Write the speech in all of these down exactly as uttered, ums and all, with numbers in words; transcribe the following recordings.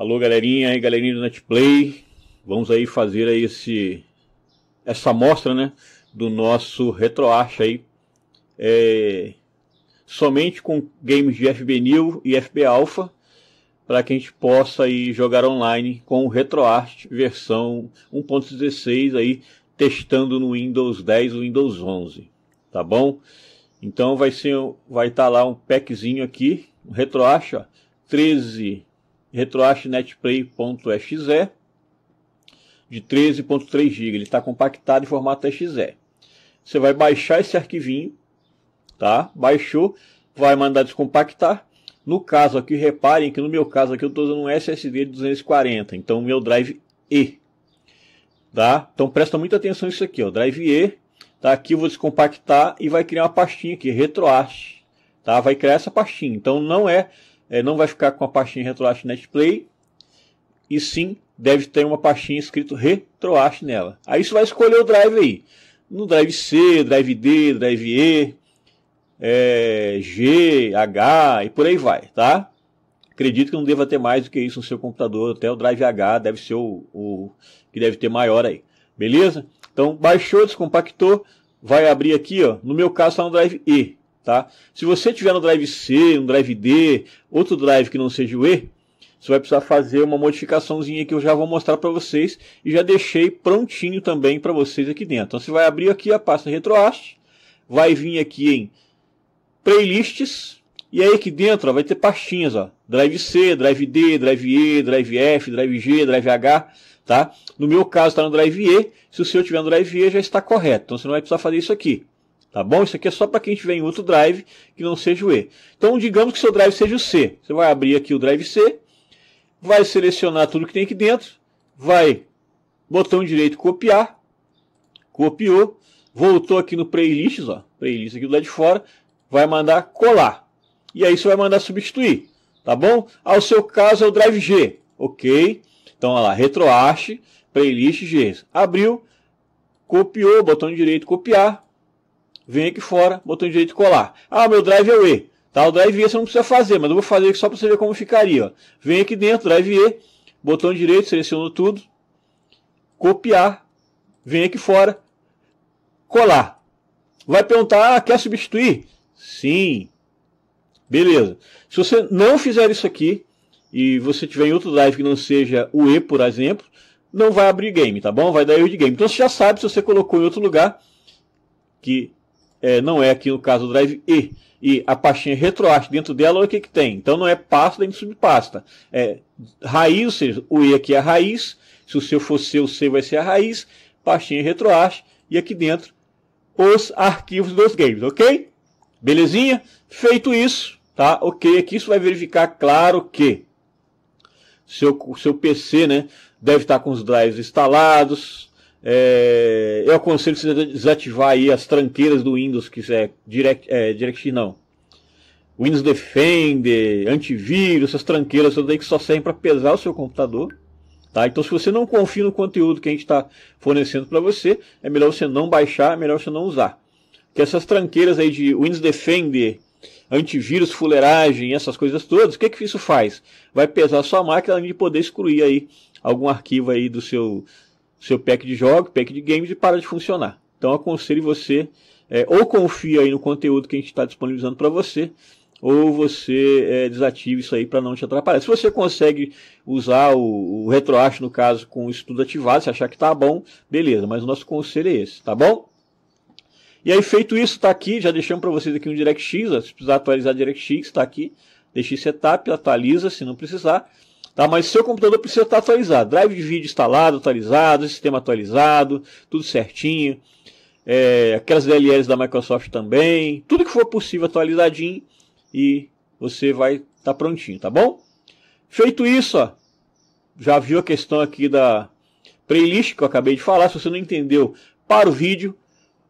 Alô, galerinha e galerinha do NetPlay. Vamos aí fazer aí esse, essa amostra, né, do nosso RetroArch aí, é, somente com games de F B New e F B Alpha, para que a gente possa aí jogar online com o RetroArch versão um ponto dezesseis aí, testando no Windows dez ou Windows onze, tá bom? Então vai ser, vai estar lá um packzinho aqui, um RetroArch, ó, treze RetroArch Net Play ponto E X E de treze ponto três gigabytes, ele está compactado em formato E X E. Você vai baixar esse arquivinho, tá? Baixou, vai mandar descompactar. No caso aqui, reparem que no meu caso aqui eu estou usando um S S D de duzentos e quarenta, então o meu drive E, tá? Então presta muita atenção isso aqui, ó, drive E, tá? Aqui eu vou descompactar e vai criar uma pastinha aqui, RetroArch, tá? Vai criar essa pastinha. Então não é É, não vai ficar com a pastinha RetroArch NetPlay, e sim deve ter uma pastinha escrito RetroArch nela. Aí você vai escolher o drive aí, no drive C, drive D, drive E, é, G, H e por aí vai, tá? Acredito que não deva ter mais do que isso no seu computador, até o drive H deve ser o, o que deve ter maior aí, beleza? Então baixou, descompactou, vai abrir aqui, ó, no meu caso está no drive E. Tá? Se você tiver no drive C, no drive D, outro drive que não seja o E, você vai precisar fazer uma modificaçãozinha que eu já vou mostrar para vocês, e já deixei prontinho também para vocês aqui dentro. Então você vai abrir aqui a pasta RetroArch, vai vir aqui em Playlists, e aí aqui dentro, ó, vai ter pastinhas, ó, drive C, drive D, drive E, drive F, drive G, drive H, tá? No meu caso está no drive E, se o seu tiver no drive E já está correto, então você não vai precisar fazer isso aqui. Tá bom? Isso aqui é só para quem tiver em outro drive que não seja o E. Então, digamos que seu drive seja o C. Você vai abrir aqui o drive C, vai selecionar tudo que tem aqui dentro, vai, botão direito, copiar, copiou, voltou aqui no playlists, ó, playlist aqui do lado de fora, vai mandar colar. E aí você vai mandar substituir, tá bom? Ao seu caso é o drive G, ok? Então, olha lá, RetroArch, playlist G. Abriu, copiou, botão direito, copiar. Vem aqui fora, botão direito colar. Ah, meu drive é o E. Tá, o drive E você não precisa fazer, mas eu vou fazer aqui só para você ver como ficaria. Ó. Vem aqui dentro, drive E, botão direito, seleciono tudo. Copiar. Vem aqui fora. Colar. Vai perguntar, ah, quer substituir? Sim. Beleza. Se você não fizer isso aqui, e você tiver em outro drive que não seja o E, por exemplo, não vai abrir game, tá bom? Vai dar erro de game. Então você já sabe, se você colocou em outro lugar, que... É, não é aqui no caso do drive E, e a pastinha RetroArch dentro dela, olha o que que tem. Então não é pasta nem subpasta, é raiz, ou seja, o E aqui é a raiz, se o seu for C, o C vai ser a raiz, pastinha RetroArch, e aqui dentro os arquivos dos games, ok? Belezinha? Feito isso, tá? Ok, aqui isso vai verificar, claro que seu, seu P C, né, deve estar com os drives instalados. É, eu aconselho você desativar aí as tranqueiras do Windows, que é Direct, é, DirectX não, Windows Defender, antivírus, essas tranqueiras todas aí que só servem para pesar o seu computador, tá? Então se você não confia no conteúdo que a gente está fornecendo para você, é melhor você não baixar, é melhor você não usar, porque essas tranqueiras aí de Windows Defender, antivírus, fuleiragem, essas coisas todas, o que que isso faz? Vai pesar a sua máquina, além de poder excluir aí algum arquivo aí do seu seu pack de jogos, pack de games, e para de funcionar. Então aconselho você, é, ou confia aí no conteúdo que a gente está disponibilizando para você, ou você é, desative isso aí para não te atrapalhar. Se você consegue usar o, o RetroArch, no caso, com isso tudo ativado, se achar que tá bom, beleza, mas o nosso conselho é esse, tá bom? E aí, feito isso, está aqui, já deixamos para vocês aqui um DirectX, ó, se precisar atualizar DirectX, está aqui, deixa em setup, atualiza se não precisar. Tá, mas seu computador precisa estar atualizado, drive de vídeo instalado, atualizado, sistema atualizado, tudo certinho, é, aquelas D L Ls da Microsoft também, tudo que for possível atualizadinho, e você vai estar tá prontinho, tá bom? Feito isso, ó, já viu a questão aqui da playlist que eu acabei de falar. Se você não entendeu, para o vídeo,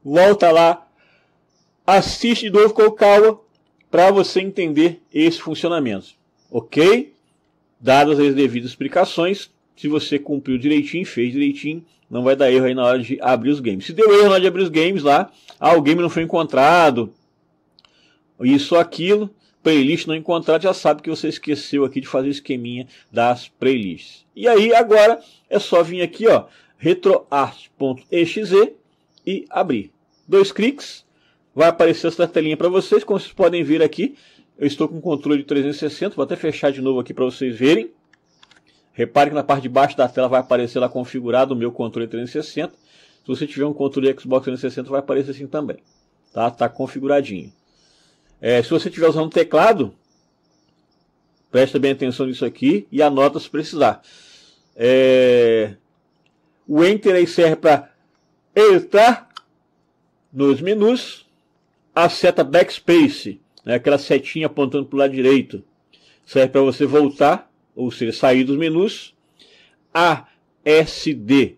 volta lá, assiste de novo com calma, para você entender esse funcionamento, ok? Dadas as devidas explicações, se você cumpriu direitinho, fez direitinho, não vai dar erro aí na hora de abrir os games. Se deu erro na hora de abrir os games lá, ah, o game não foi encontrado, isso ou aquilo, playlist não encontrar, já sabe que você esqueceu aqui de fazer o esqueminha das playlists. E aí agora é só vir aqui, ó, retroarch ponto exe e abrir. Dois cliques, vai aparecer essa telinha para vocês, como vocês podem ver aqui. Eu estou com o controle de trezentos e sessenta, vou até fechar de novo aqui para vocês verem. Repare que na parte de baixo da tela vai aparecer lá configurado o meu controle trezentos e sessenta. Se você tiver um controle Xbox trezentos e sessenta vai aparecer assim também. Tá, tá configuradinho. É, se você estiver usando o teclado, presta bem atenção nisso aqui e anota se precisar. É, o Enter aí serve para entrar nos menus. A seta Backspace, né, aquela setinha apontando para o lado direito, serve para você voltar, ou seja, sair dos menus. A, S, D,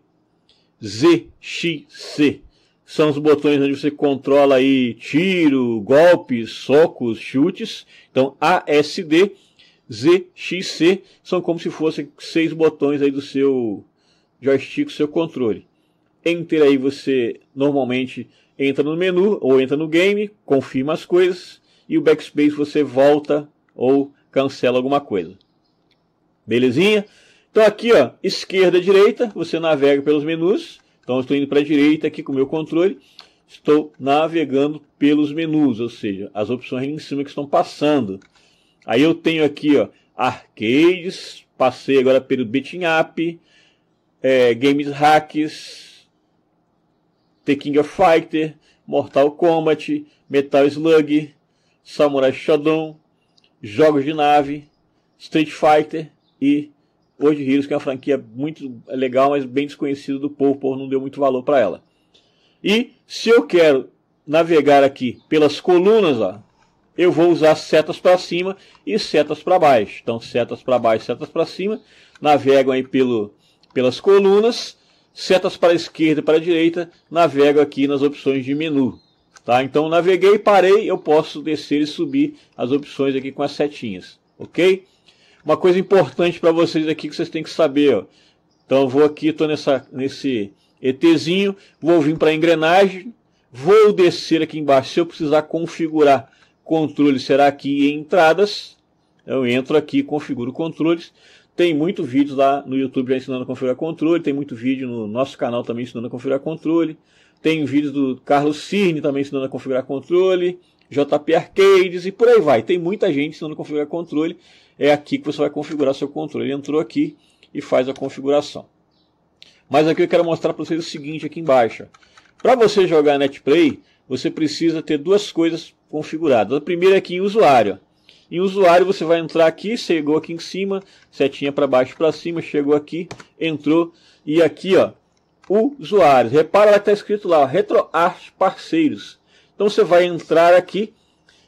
Z, X, C são os botões onde você controla aí tiro, golpes, socos, chutes. Então A, S, D, Z, X, C são como se fossem seis botões aí do seu joystick, do seu controle. Enter aí você normalmente entra no menu ou entra no game, confirma as coisas, e o Backspace você volta ou cancela alguma coisa. Belezinha? Então aqui, ó, esquerda, direita, você navega pelos menus. Então eu estou indo para a direita aqui com o meu controle. Estou navegando pelos menus, ou seja, as opções ali em cima que estão passando. Aí eu tenho aqui, ó, Arcades, passei agora pelo Beating Up, é, Games Hacks, The King of Fighter, Mortal Kombat, Metal Slug, Samurai Shodown, Jogos de Nave, Street Fighter e World Heroes, que é uma franquia muito legal, mas bem desconhecida do povo, o povo não deu muito valor para ela. E se eu quero navegar aqui pelas colunas, ó, eu vou usar setas para cima e setas para baixo. Então setas para baixo, setas para cima, navegam aí pelo, pelas colunas, setas para a esquerda e para a direita, navegam aqui nas opções de menu. Tá? Então naveguei, parei, eu posso descer e subir as opções aqui com as setinhas, ok? Uma coisa importante para vocês aqui que vocês têm que saber, ó. Então eu vou aqui, estou nesse ETzinho, vou vir para a engrenagem, vou descer aqui embaixo, se eu precisar configurar controle, será aqui em entradas, eu entro aqui, configuro controles. Tem muito vídeo lá no YouTube já ensinando a configurar controle, tem muito vídeo no nosso canal também ensinando a configurar controle, tem vídeos do Carlos Sirne também ensinando a configurar controle, J P Arcades e por aí vai. Tem muita gente ensinando a configurar controle. É aqui que você vai configurar seu controle. Ele entrou aqui e faz a configuração. Mas aqui eu quero mostrar para vocês o seguinte aqui embaixo. Para você jogar NetPlay, você precisa ter duas coisas configuradas. A primeira é aqui em usuário. Em usuário você vai entrar aqui, chegou aqui em cima, setinha para baixo para cima, chegou aqui, entrou e aqui, ó, usuários. Repara lá que está escrito lá, ó, RetroArch Parceiros. Então você vai entrar aqui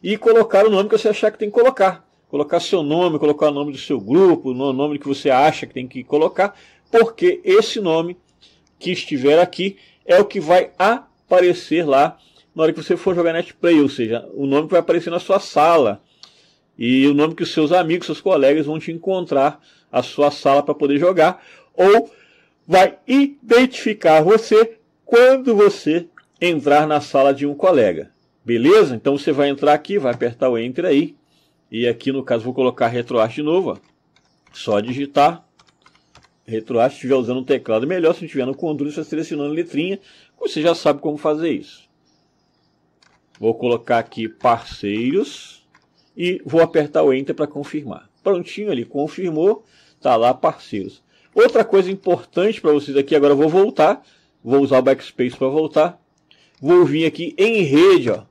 e colocar o nome que você achar que tem que colocar. Colocar seu nome, colocar o nome do seu grupo, o nome que você acha que tem que colocar, porque esse nome que estiver aqui é o que vai aparecer lá na hora que você for jogar NetPlay, ou seja, o nome que vai aparecer na sua sala e o nome que os seus amigos, seus colegas vão te encontrar a sua sala para poder jogar, ou vai identificar você quando você entrar na sala de um colega, beleza? Então você vai entrar aqui, vai apertar o Enter aí, e aqui no caso vou colocar RetroArch de novo, ó. Só digitar RetroArch, se estiver usando um teclado melhor, se estiver no controle, você selecionando a letrinha, você já sabe como fazer isso. Vou colocar aqui parceiros e vou apertar o Enter para confirmar. Prontinho ali, confirmou, tá lá parceiros. Outra coisa importante para vocês aqui, agora eu vou voltar, vou usar o Backspace para voltar. Vou vir aqui em rede, ó.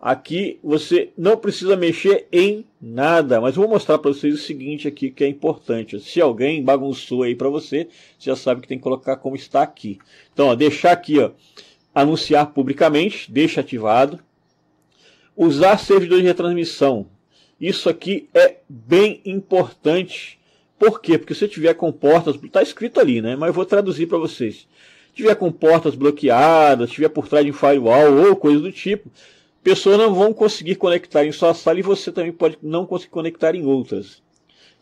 Aqui você não precisa mexer em nada, mas vou mostrar para vocês o seguinte aqui que é importante. Se alguém bagunçou aí para você, você já sabe que tem que colocar como está aqui. Então, ó, deixar aqui, ó, anunciar publicamente, deixa ativado. Usar servidor de retransmissão. Isso aqui é bem importante. Por quê? Porque se tiver com portas, está escrito ali, né? Mas eu vou traduzir para vocês. Se tiver com portas bloqueadas, se tiver por trás de um firewall ou coisa do tipo, pessoas não vão conseguir conectar em sua sala e você também pode não conseguir conectar em outras.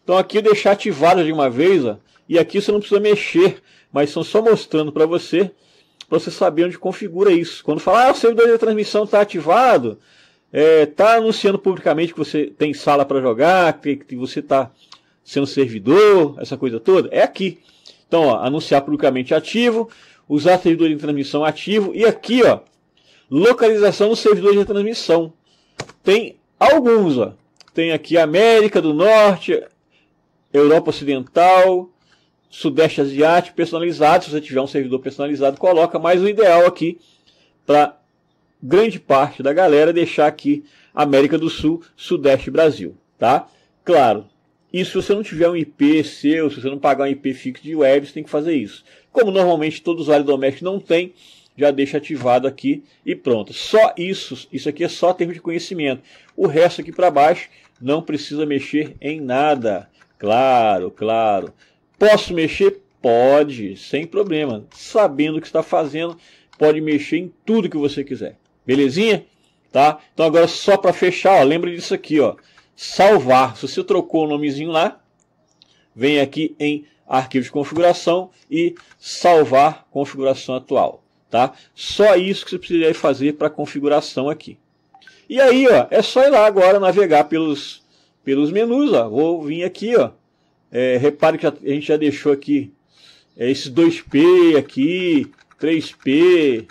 Então aqui eu deixar ativado de uma vez, ó, e aqui você não precisa mexer, mas são só mostrando para você, para você saber onde configura isso. Quando falar, ah, o servidor de transmissão está ativado, está é, anunciando publicamente que você tem sala para jogar, que, que você está sendo servidor, essa coisa toda, é aqui. Então, ó, anunciar publicamente ativo, usar servidor de transmissão ativo, e aqui, ó, localização do servidor de transmissão. Tem alguns, ó. Tem aqui América do Norte, Europa Ocidental, Sudeste Asiático, personalizado. Se você tiver um servidor personalizado, coloca. Mas o ideal aqui, para grande parte da galera, deixar aqui América do Sul, Sudeste Brasil, tá? Claro, e se você não tiver um I P seu, se você não pagar um I P fixo de web, você tem que fazer isso. Como normalmente todo usuário doméstico não tem, já deixa ativado aqui e pronto. Só isso, isso aqui é só termo de conhecimento. O resto aqui para baixo não precisa mexer em nada. Claro, claro. Posso mexer? Pode, sem problema. Sabendo o que está fazendo, pode mexer em tudo que você quiser. Belezinha? Tá? Então agora só para fechar, ó, lembra disso aqui, ó. Salvar. Se você trocou o nomezinho lá, vem aqui em arquivo de configuração e salvar configuração atual. Tá? Só isso que você precisaria fazer para configuração aqui. E aí, ó, é só ir lá agora navegar pelos, pelos menus. Ó. Vou vir aqui, ó. É, repare que a gente já deixou aqui é, esses dois P aqui, três P,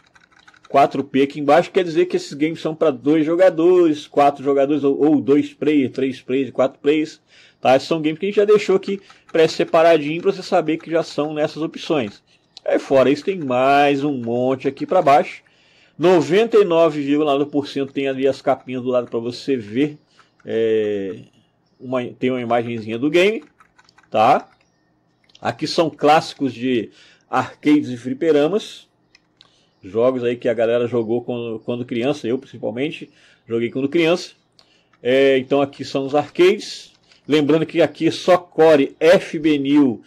quatro P aqui embaixo. Quer dizer que esses games são para dois jogadores, quatro jogadores, ou, ou dois players, três players e quatro players. Tá? Esses são games que a gente já deixou aqui pré-separadinho para você saber que já são nessas opções. Aí fora isso tem mais um monte aqui para baixo. noventa e nove vírgula nove por cento tem ali as capinhas do lado para você ver. É, uma, tem uma imagenzinha do game. Tá? Aqui são clássicos de arcades e fliperamas. Jogos aí que a galera jogou quando, quando criança. Eu principalmente joguei quando criança. É, então aqui são os arcades. Lembrando que aqui só Core F B New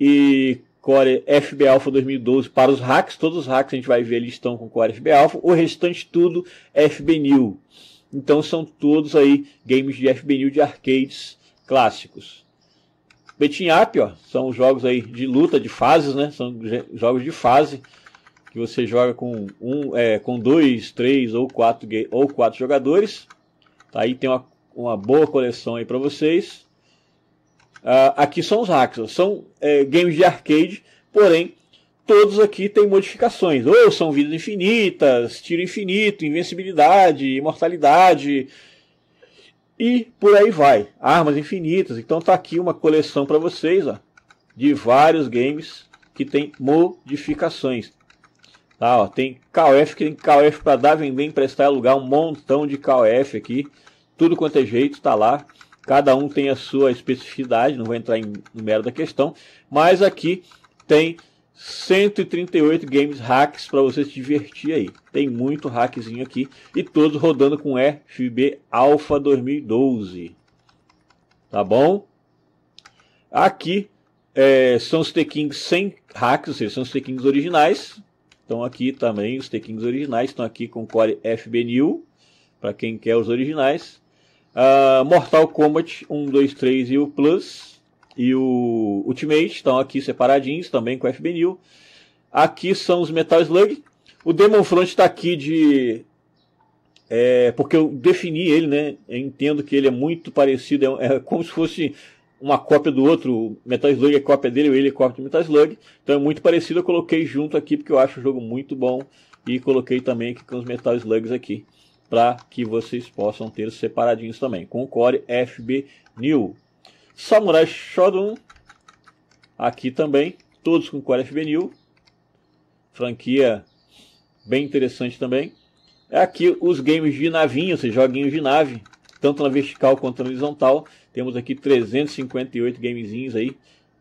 e Core F B Alpha dois mil e doze para os hacks. Todos os hacks a gente vai ver, eles estão com Core F B Alpha. O restante tudo F B New. Então são todos aí games de F B New de arcades clássicos. Beating Up, ó, são jogos aí de luta, de fases, né? São jogos de fase que você joga com um, é, com dois, três ou quatro ou quatro jogadores. Tá, aí tem uma, uma boa coleção aí para vocês. Uh, aqui são os hacks, são é, games de arcade, porém todos aqui tem modificações. Ou são vidas infinitas, tiro infinito, invencibilidade, imortalidade e por aí vai. Armas infinitas. Então tá aqui uma coleção para vocês, ó, de vários games que tem modificações. Tá, ó, tem K O F, que tem K O F para dar, vender, emprestar, alugar, um montão de K O F aqui. Tudo quanto é jeito, tá lá. Cada um tem a sua especificidade, não vou entrar em número da questão. Mas aqui tem cento e trinta e oito games hacks para você se divertir aí. Tem muito hackzinho aqui. E todos rodando com F B Alpha dois mil e doze. Tá bom? Aqui é, são os tequinhos sem hacks, ou seja, são os tequinhos originais. Então aqui também os tequinhos originais estão aqui com Core F B New. Para quem quer os originais. Uh, Mortal Kombat um, dois, três e o Plus e o Ultimate estão aqui separadinhos também com F B New. Aqui são os Metal Slug. O Demon Front está aqui de é, porque eu defini ele, né? Eu entendo que ele é muito parecido, é, é como se fosse uma cópia do outro. O Metal Slug é cópia dele, ele é cópia do Metal Slug, então é muito parecido. Eu coloquei junto aqui porque eu acho o jogo muito bom e coloquei também aqui com os Metal Slugs aqui, para que vocês possam ter separadinhos também, com o Core F B New. Samurai Shodown, aqui também, todos com Core F B New. Franquia bem interessante também. Aqui os games de navinha, ou seja, joguinhos de nave, tanto na vertical quanto na horizontal. Temos aqui trezentos e cinquenta e oito gamezinhos aí.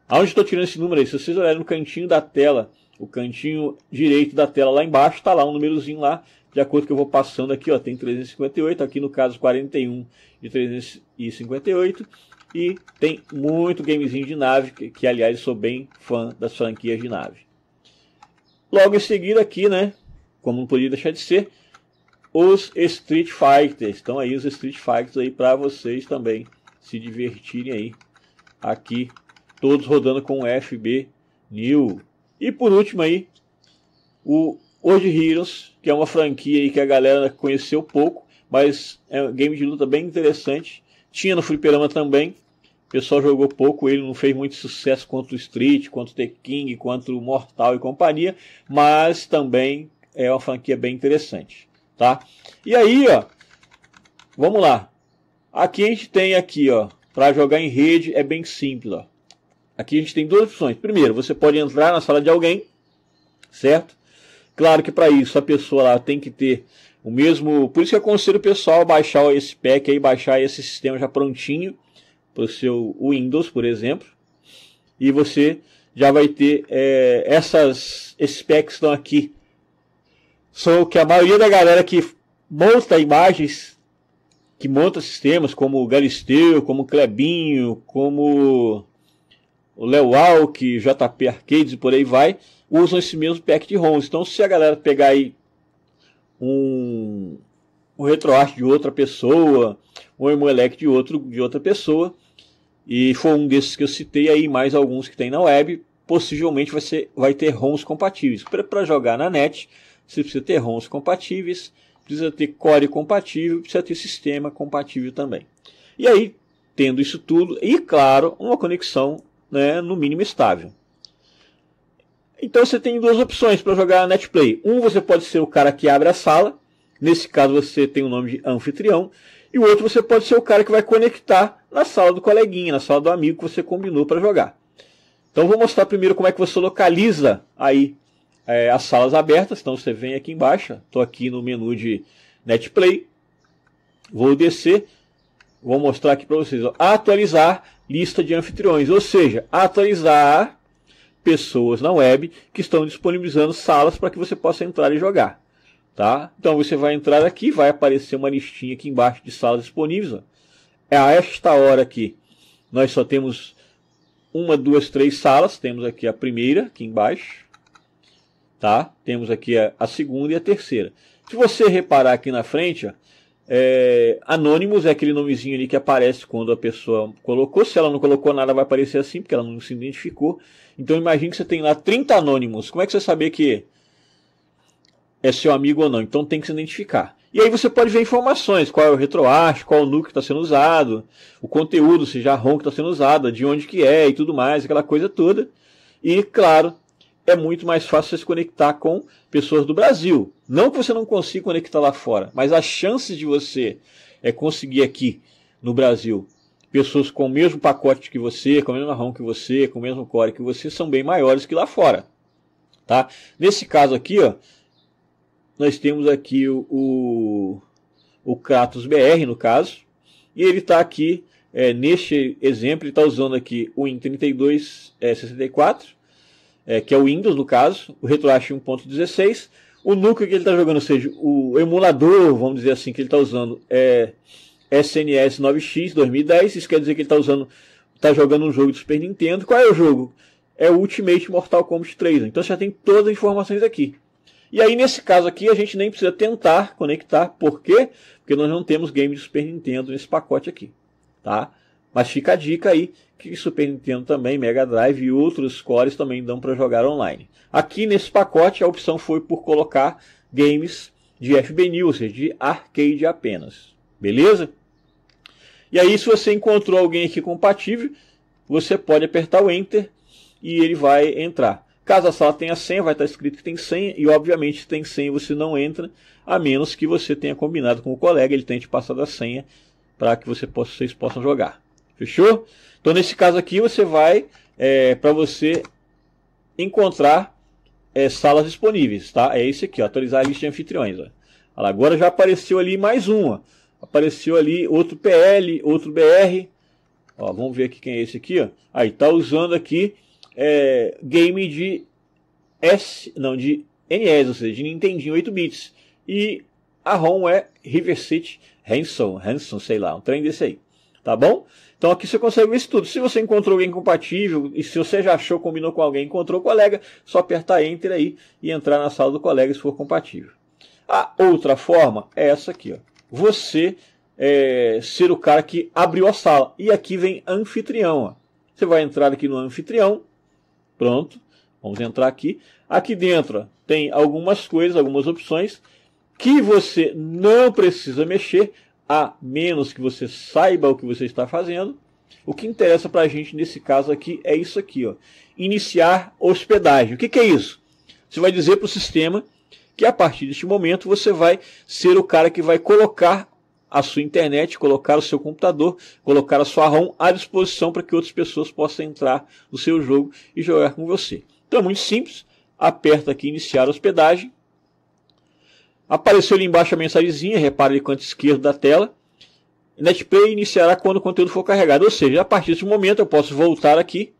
Aonde estou tirando esse número aí? Se vocês olharem no cantinho da tela, o cantinho direito da tela lá embaixo, está lá um númerozinho lá. De acordo que eu vou passando aqui, ó, tem trezentos e cinquenta e oito, aqui no caso quarenta e um de trezentos e cinquenta e oito. E tem muito gamezinho de nave, que, que aliás sou bem fã das franquias de nave. Logo em seguida aqui, né, como não podia deixar de ser, os Street Fighters. Estão aí os Street Fighters aí para vocês também se divertirem aí. Aqui, todos rodando com o F B New. E por último aí, o World Heroes, que é uma franquia aí que a galera conheceu pouco, mas é um game de luta bem interessante. Tinha no fliperama também, o pessoal jogou pouco, ele não fez muito sucesso contra o Street, contra o The King, contra o Mortal e companhia, mas também é uma franquia bem interessante, tá? E aí, ó, vamos lá. Aqui a gente tem aqui, ó, para jogar em rede é bem simples, ó. Aqui a gente tem duas opções. Primeiro, você pode entrar na sala de alguém, certo? Claro que para isso a pessoa lá tem que ter o mesmo... Por isso que eu aconselho o pessoal a baixar esse pack aí, baixar esse sistema já prontinho para o seu Windows, por exemplo. E você já vai ter é, essas, esses packs estão aqui. São o que a maioria da galera que monta imagens, que monta sistemas, como o Galisteu, como o Clebinho, como o Leo Alck, J P Arcades e por aí vai, usam esse mesmo pack de ROMs. Então, se a galera pegar aí um, um RetroArch de outra pessoa, um Emulec de, outro, de outra pessoa, e for um desses que eu citei aí, mais alguns que tem na web, possivelmente vai, ser, vai ter ROMs compatíveis. Para jogar na net, você precisa ter ROMs compatíveis, precisa ter core compatível, precisa ter sistema compatível também. E aí, tendo isso tudo, e claro, uma conexão, né, no mínimo estável. Então você tem duas opções para jogar NetPlay. Um, você pode ser o cara que abre a sala, nesse caso você tem o nome de anfitrião, e o outro você pode ser o cara que vai conectar na sala do coleguinha, na sala do amigo que você combinou para jogar. Então vou mostrar primeiro como é que você localiza aí é, as salas abertas. Então você vem aqui embaixo, estou aqui no menu de NetPlay, vou descer, vou mostrar aqui para vocês, ó, atualizar lista de anfitriões, ou seja, atualizar pessoas na web que estão disponibilizando salas para que você possa entrar e jogar, tá? Então você vai entrar aqui, vai aparecer uma listinha aqui embaixo de salas disponíveis, ó. A esta hora aqui nós só temos uma, duas, três salas, temos aqui a primeira aqui embaixo, tá? Temos aqui a, a segunda e a terceira. Se você reparar aqui na frente, ó, É, Anonymous é aquele nomezinho ali que aparece quando a pessoa colocou. Se ela não colocou nada, vai aparecer assim, porque ela não se identificou. Então imagine que você tem lá trinta Anonymous. Como é que você saber que é seu amigo ou não? Então tem que se identificar. E aí você pode ver informações, qual é o RetroArch, qual é o núcleo que está sendo usado, o conteúdo, se já ROM que está sendo usado, de onde que é e tudo mais, aquela coisa toda. E claro, é muito mais fácil você se conectar com pessoas do Brasil. Não que você não consiga conectar lá fora, mas a chance de você é conseguir aqui no Brasil pessoas com o mesmo pacote que você, com a mesma ROM que você, com o mesmo core que você, são bem maiores que lá fora, tá? Nesse caso aqui, ó, nós temos aqui o, o, o Kratos B R, no caso, e ele está aqui, é, neste exemplo, ele está usando aqui o I N trinta e dois S sessenta e quatro, É, que é o Windows, no caso, o RetroArch um ponto dezesseis, o núcleo que ele está jogando, ou seja, o emulador, vamos dizer assim, que ele está usando é S N E S nove X dois mil e dez, isso quer dizer que ele está usando, está jogando um jogo do Super Nintendo. Qual é o jogo? É o Ultimate Mortal Kombat três, então você já tem todas as informações aqui. E aí, nesse caso aqui, a gente nem precisa tentar conectar, por quê? Porque nós não temos game de Super Nintendo nesse pacote aqui, tá? Mas fica a dica aí que Super Nintendo também, Mega Drive e outros cores também dão para jogar online. Aqui nesse pacote a opção foi por colocar games de F B New, ou seja, de arcade apenas. Beleza? E aí, se você encontrou alguém aqui compatível, você pode apertar o Enter e ele vai entrar. Caso a sala tenha senha, vai estar escrito que tem senha, e obviamente se tem senha você não entra, a menos que você tenha combinado com o colega, ele tenha te passado a senha para que você possa, vocês possam jogar. Fechou? Então nesse caso aqui você vai é, para você encontrar é, salas disponíveis, tá? É esse aqui, ó, atualizar a lista de anfitriões, ó. Olha, agora já apareceu ali mais uma, apareceu ali outro P L, outro B R, ó, vamos ver aqui quem é esse aqui, ó. Aí tá usando aqui é, game de S, não de N E S, ou seja, de Nintendinho oito bits, e a ROM é River City Hanson, Hanson, sei lá, um trem desse aí. Tá bom? Então aqui você consegue ver isso tudo. Se você encontrou alguém compatível, e se você já achou, combinou com alguém, encontrou o colega, só apertar Enter aí e entrar na sala do colega se for compatível. A outra forma é essa aqui, ó. Você é, ser o cara que abriu a sala. E aqui vem anfitrião, ó. Você vai entrar aqui no anfitrião. Pronto. Vamos entrar aqui. Aqui dentro, ó, tem algumas coisas, algumas opções que você não precisa mexer, a menos que você saiba o que você está fazendo. O que interessa para a gente nesse caso aqui é isso aqui, ó, iniciar hospedagem. O que, que é isso? Você vai dizer para o sistema que a partir deste momento você vai ser o cara que vai colocar a sua internet, colocar o seu computador, colocar a sua ROM à disposição para que outras pessoas possam entrar no seu jogo e jogar com você. Então é muito simples, aperta aqui iniciar hospedagem. Apareceu ali embaixo a mensagenzinha, repara ali no canto esquerdo da tela. NetPlay iniciará quando o conteúdo for carregado, ou seja, a partir desse momento eu posso voltar aqui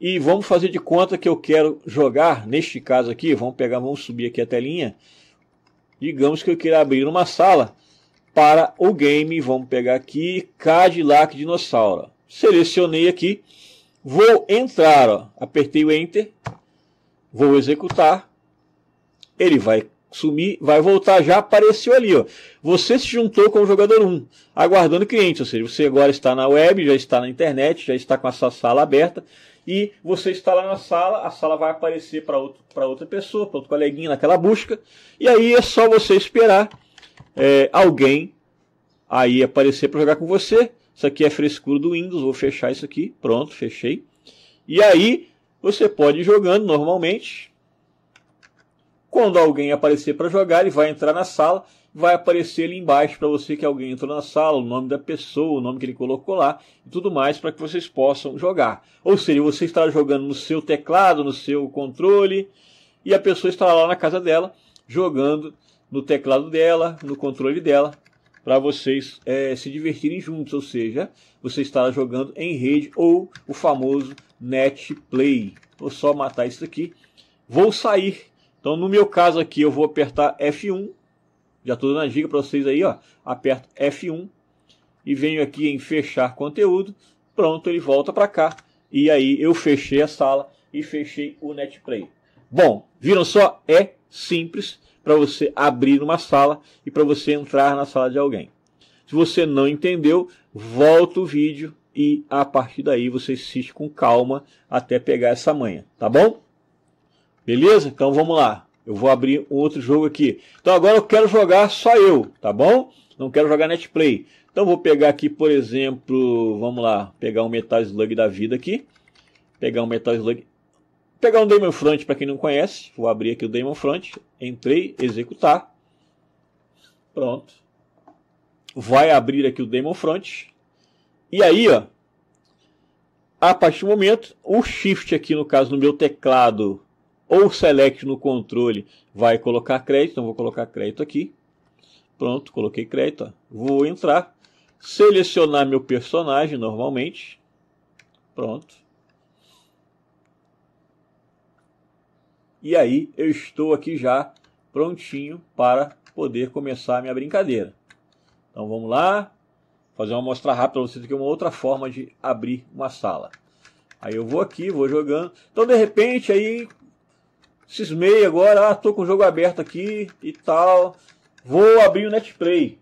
e vamos fazer de conta que eu quero jogar, neste caso aqui, vamos pegar, vamos subir aqui a telinha. Digamos que eu queira abrir uma sala para o game, vamos pegar aqui, Cadillac Dinossauro. Selecionei aqui, vou entrar, ó, apertei o Enter, vou executar, ele vai sumir, vai voltar, já apareceu ali, ó. Você se juntou com o jogador um, aguardando cliente, ou seja, você agora está na web, já está na internet, já está com essa sala aberta, e você está lá na sala, a sala vai aparecer para outro, para outra pessoa, para outro coleguinha naquela busca, e aí é só você esperar é, alguém aí aparecer para jogar com você. Isso aqui é frescura do Windows, vou fechar isso aqui, pronto, fechei. E aí você pode ir jogando normalmente. Quando alguém aparecer para jogar, ele vai entrar na sala, vai aparecer ali embaixo para você que alguém entrou na sala, o nome da pessoa, o nome que ele colocou lá e tudo mais para que vocês possam jogar. Ou seja, você está jogando no seu teclado, no seu controle e a pessoa está lá na casa dela jogando no teclado dela, no controle dela, para vocês é, se divertirem juntos. Ou seja, você está jogando em rede ou o famoso NetPlay. Vou só matar isso aqui, vou sair. Então, no meu caso aqui, eu vou apertar F um. Já estou dando a dica para vocês aí, ó. Aperto F um e venho aqui em fechar conteúdo. Pronto, ele volta para cá. E aí eu fechei a sala e fechei o NetPlay. Bom, viram só? É simples para você abrir uma sala e para você entrar na sala de alguém. Se você não entendeu, volta o vídeo e a partir daí você assiste com calma até pegar essa manha, tá bom? Beleza? Então vamos lá. Eu vou abrir um outro jogo aqui. Então agora eu quero jogar só eu, tá bom? Não quero jogar NetPlay. Então vou pegar aqui, por exemplo, vamos lá, pegar um Metal Slug da vida aqui. Pegar um Metal Slug. Pegar um Demon Front para quem não conhece. Vou abrir aqui o Demon Front. Entrei, executar. Pronto. Vai abrir aqui o Demon Front. E aí, ó, a partir do momento, o Shift aqui, no caso, no meu teclado, ou select no controle, vai colocar crédito. Então vou colocar crédito aqui. Pronto, coloquei crédito. Ó. Vou entrar, selecionar meu personagem normalmente. Pronto. E aí eu estou aqui já prontinho para poder começar a minha brincadeira. Então vamos lá. Fazer uma mostra rápida para vocês aqui, uma outra forma de abrir uma sala. Aí eu vou aqui, vou jogando. Então de repente aí... cismei agora, ah, tô com o jogo aberto aqui e tal, vou abrir o NetPlay,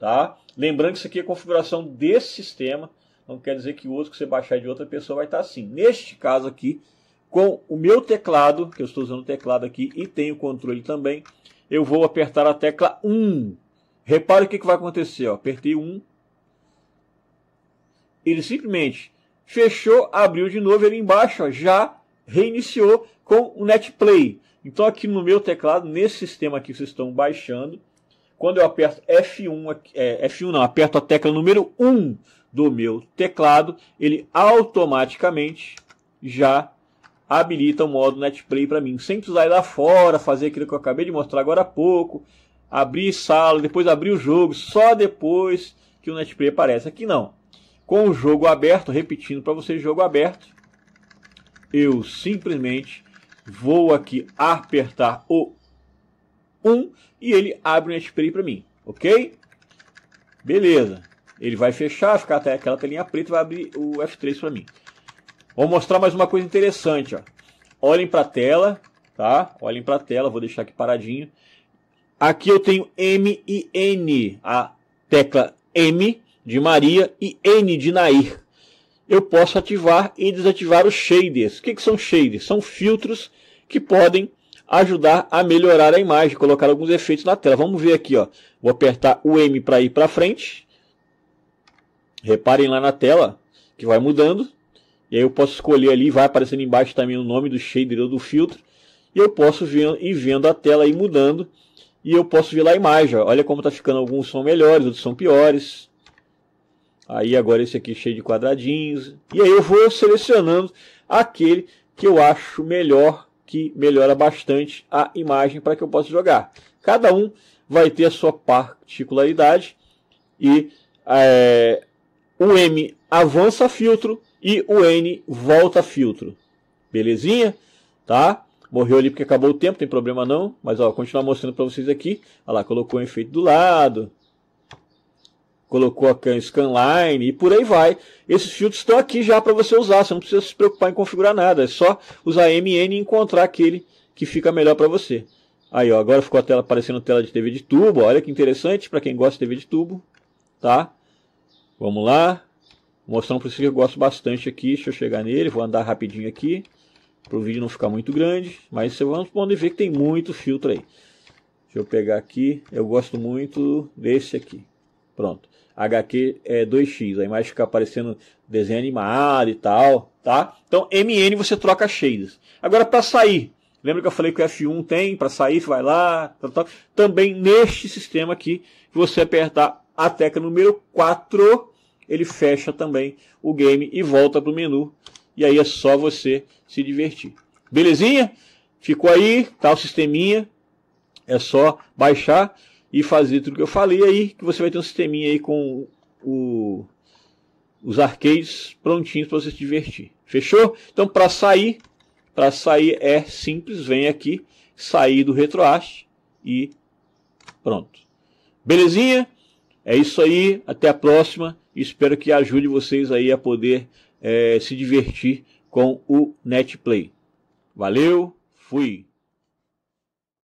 tá? Lembrando que isso aqui é a configuração desse sistema, não quer dizer que o outro que você baixar de outra pessoa vai estar assim. Neste caso aqui, com o meu teclado, que eu estou usando o teclado aqui e tenho o controle também, eu vou apertar a tecla um. Repara o que, que vai acontecer, ó. Apertei um, ele simplesmente fechou, abriu de novo, ele embaixo, ó, já reiniciou com o NetPlay. Então aqui no meu teclado, nesse sistema aqui que vocês estão baixando, quando eu aperto F um, é, F um não, aperto a tecla número um do meu teclado, ele automaticamente já habilita o modo NetPlay para mim, sem precisar ir lá fora, fazer aquilo que eu acabei de mostrar agora há pouco, abrir sala, depois abrir o jogo, só depois que o NetPlay aparece. Aqui não, com o jogo aberto, repetindo para vocês, jogo aberto, eu simplesmente vou aqui apertar o um e ele abre o NetPlay para mim, ok? Beleza, ele vai fechar, ficar até aquela telinha preta e vai abrir o F três para mim. Vou mostrar mais uma coisa interessante, ó. Olhem para a tela, tá? Olhem para a tela, vou deixar aqui paradinho. Aqui eu tenho M e N, a tecla M de Maria e N de Nair. Eu posso ativar e desativar os shaders. O que, que são shaders? São filtros que podem ajudar a melhorar a imagem, colocar alguns efeitos na tela. Vamos ver aqui, ó. Vou apertar o M para ir para frente. Reparem lá na tela que vai mudando. E aí eu posso escolher ali, vai aparecendo embaixo também o nome do shader ou do filtro. E eu posso ver, ir vendo a tela aí mudando. E eu posso ver lá a imagem. Ó. Olha como está ficando. Alguns são melhores, outros são piores. Aí agora esse aqui cheio de quadradinhos. E aí eu vou selecionando aquele que eu acho melhor, que melhora bastante a imagem para que eu possa jogar. Cada um vai ter a sua particularidade. E é, o M avança filtro e o N volta filtro. Belezinha? Tá? Morreu ali porque acabou o tempo, tem problema não. Mas ó, vou continuar mostrando para vocês aqui. Olha lá, colocou um efeito do lado. Colocou a scanline e por aí vai. Esses filtros estão aqui já para você usar. Você não precisa se preocupar em configurar nada. É só usar M N e encontrar aquele que fica melhor para você. Aí, ó, agora ficou a tela aparecendo tela de T V de tubo. Olha que interessante para quem gosta de T V de tubo. Tá? Vamos lá. Mostrando para vocês que eu gosto bastante aqui. Deixa eu chegar nele. Vou andar rapidinho aqui. Para o vídeo não ficar muito grande. Mas vocês vão poder ver que tem muito filtro aí. Deixa eu pegar aqui. Eu gosto muito desse aqui. Pronto. H Q é dois X, a imagem fica aparecendo desenho animado e tal, tá? Então M N você troca shaders. Agora para sair, lembra que eu falei que o F um tem para sair, você vai lá, tal, tal. Também neste sistema aqui, você apertar a tecla número quatro, ele fecha também o game e volta para o menu. E aí é só você se divertir. Belezinha? Ficou aí, tá o sisteminha, é só baixar e fazer tudo que eu falei aí, que você vai ter um sisteminha aí com o, os arcades prontinhos para você se divertir. Fechou? Então para sair, para sair é simples, vem aqui, sair do RetroArch e pronto. Belezinha? É isso aí, até a próxima. Espero que ajude vocês aí a poder é, se divertir com o NetPlay. Valeu, fui!